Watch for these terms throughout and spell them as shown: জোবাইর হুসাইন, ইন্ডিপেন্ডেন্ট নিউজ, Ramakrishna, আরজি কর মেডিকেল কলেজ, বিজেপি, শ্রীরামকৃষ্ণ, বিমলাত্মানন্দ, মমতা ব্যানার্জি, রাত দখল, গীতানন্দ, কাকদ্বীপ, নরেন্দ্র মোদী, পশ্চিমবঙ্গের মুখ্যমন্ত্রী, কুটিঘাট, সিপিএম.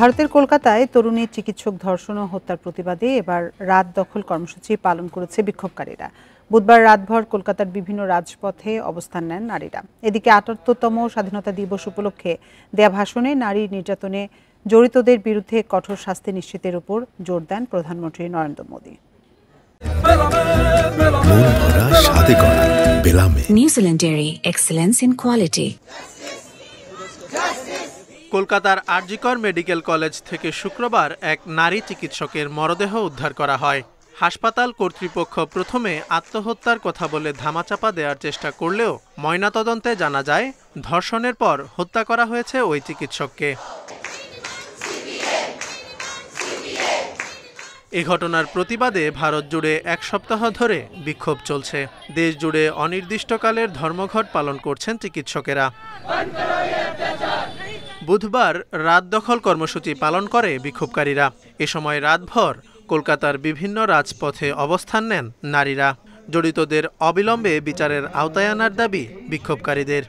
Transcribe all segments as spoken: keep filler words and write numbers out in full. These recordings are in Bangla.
ভারতের কলকাতায় তরুণী চিকিৎসক ধর্ষণ ও হত্যার প্রতিবাদে এবার রাত দখল কর্মসূচি পালন করেছে বিক্ষোভকারীরা। বুধবার রাতভর কলকাতার বিভিন্ন রাজপথে অবস্থান নেন নারীরা। এদিকে আটাত্তরতম স্বাধীনতা দিবস উপলক্ষে দেয়া ভাষণে নারী নির্যাতনে জড়িতদের বিরুদ্ধে কঠোর শাস্তি নিশ্চিতের উপর জোর দেন প্রধানমন্ত্রী নরেন্দ্র মোদী। কলকাতার আরজি কর মেডিকেল কলেজ থেকে শুক্রবার এক নারী চিকিৎসকের মরদেহ উদ্ধার করা হয়। হাসপাতাল কর্তৃপক্ষ প্রথমে আত্মহত্যার কথা বলে ধামাচাপা দেওয়ার চেষ্টা করলেও ময়নাতদন্তে জানা যায়, ধর্ষণের পর হত্যা করা হয়েছে ওই চিকিৎসককে। এ ঘটনার প্রতিবাদে ভারত জুড়ে এক সপ্তাহ ধরে বিক্ষোভ চলছে। দেশ জুড়ে অনির্দিষ্টকালের ধর্মঘট পালন করছেন চিকিৎসকেরা। বুধবার রাত দখল কর্মসূচি পালন করে বিক্ষোভকারীরা। এ সময় রাতভর কলকাতার বিভিন্ন রাজপথে অবস্থান নেন নারীরা। জড়িতদের অবিলম্বে বিচারের আওতায় আনার দাবি বিক্ষোভকারীদের।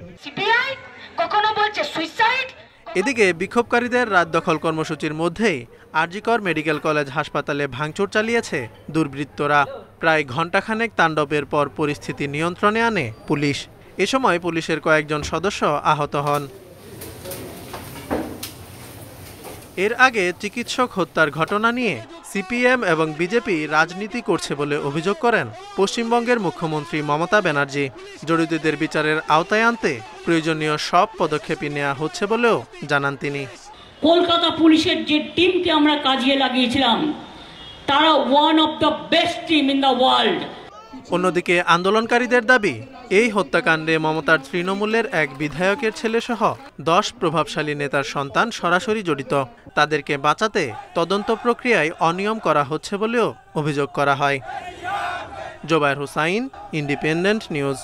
এদিকে বিক্ষোভকারীদের রাত দখল কর্মসূচির মধ্যেই আরজি কর মেডিকেল কলেজ হাসপাতালে ভাঙচুর চালিয়েছে দুর্বৃত্তরা। প্রায় ঘণ্টাখানেক তাণ্ডবের পর পরিস্থিতি নিয়ন্ত্রণে আনে পুলিশ। এ সময় পুলিশের কয়েকজন সদস্য আহত হন। এর আগে চিকিৎসক হত্যার ঘটনা নিয়ে সিপিএম এবং বিজেপি রাজনীতি করছে বলে অভিযোগ করেন পশ্চিমবঙ্গের মুখ্যমন্ত্রী মমতা ব্যানার্জি। জড়িতদের বিচারের আওতায় আনতে প্রয়োজনীয় সব পদক্ষেপই নেওয়া হচ্ছে বলেও জানান তিনি। কলকাতা পুলিশের যে টিমকে আমরা কাজে লাগিয়েছিলাম, তারা one of the best team in the world. অন্যদিকে আন্দোলনকারীদের দাবি, এই হত্যাকাণ্ডে মমতার তৃণমূলের এক বিধায়কের ছেলেসহ দশ প্রভাবশালী নেতার সন্তান সরাসরি জড়িত। তাদেরকে বাঁচাতে তদন্ত প্রক্রিয়ায় অনিয়ম করা হচ্ছে বলেও অভিযোগ করা হয়। জোবাইর হুসাইন, ইন্ডিপেন্ডেন্ট নিউজ।